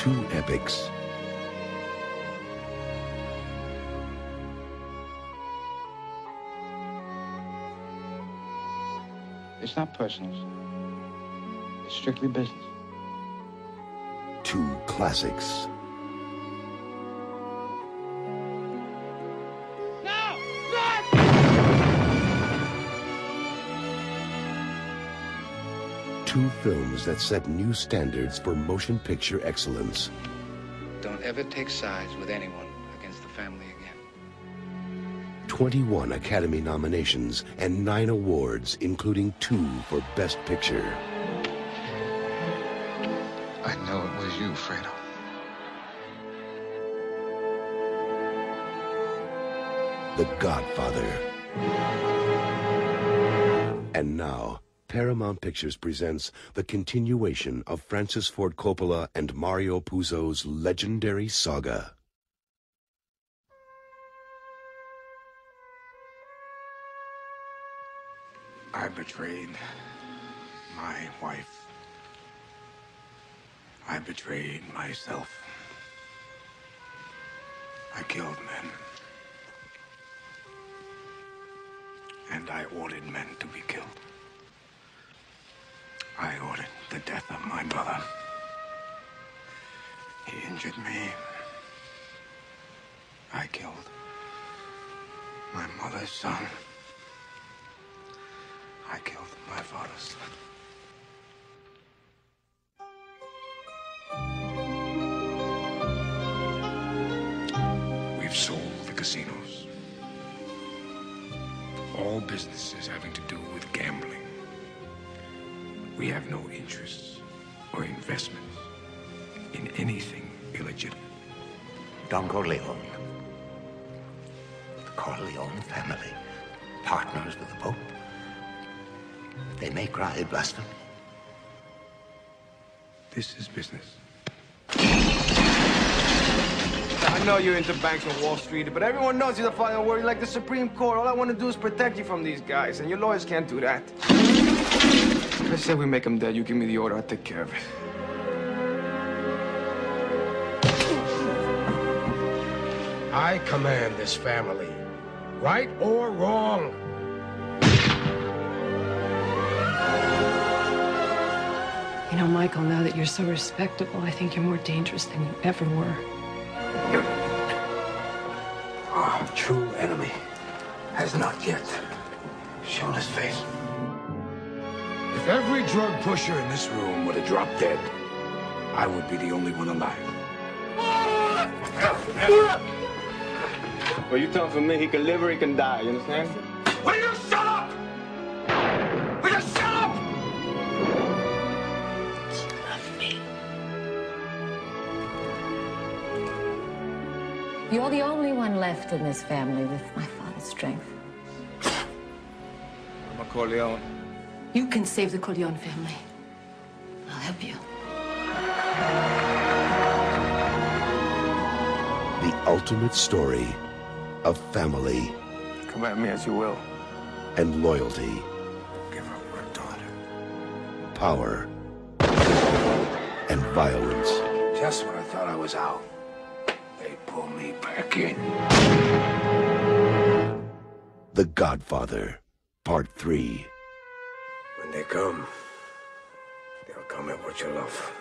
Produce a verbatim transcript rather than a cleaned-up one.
two epics. It's not personal. It's strictly business. Two classics. No! Run! Two films that set new standards for motion picture excellence. Don't ever take sides with anyone against the family again. twenty-one Academy nominations and nine awards, including two for Best Picture. I know it was you, Fredo. The Godfather. And now, Paramount Pictures presents the continuation of Francis Ford Coppola and Mario Puzo's legendary saga. I betrayed my wife. I betrayed myself. I killed men. And I ordered men to be killed. I ordered the death of my brother. He injured me. I killed my mother's son. I killed my father's son. We've sold the casinos. All businesses having to do with gambling. We have no interests or investments in anything illegitimate. Don Corleone. The Corleone family, partners with the Pope. They may cry blasphemy. This is business. I know you're into banks on Wall Street, but everyone knows you're the final word. You're like the Supreme Court. All I want to do is protect you from these guys, and your lawyers can't do that. I said we make them dead. You give me the order, I'll take care of it. I command this family, right or wrong. You know, Michael, now that you're so respectable, I think you're more dangerous than you ever were. You're... Our true enemy has not yet shown his face. If every drug pusher in this room would have dropped dead, I would be the only one alive. Well, you tell for me, he can live or he can die, you understand? Will you shut up? Will you shut up? You're the only one left in this family with my father's strength. I'm a Corleone. You can save the Corleone family. I'll help you. The ultimate story of family. Come at me as you will. And loyalty. Give up my daughter. Power. And violence. Just when I thought I was out, they pull me back in. The Godfather, Part three. When they come, they'll come at what you love.